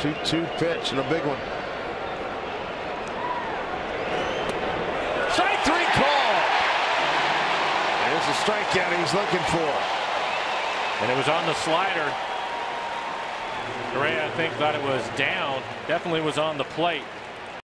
2-2 pitch and a big one. Strike three call. There's a strikeout he was looking for. And it was on the slider. Correa, I think, thought it was down. Definitely was on the plate.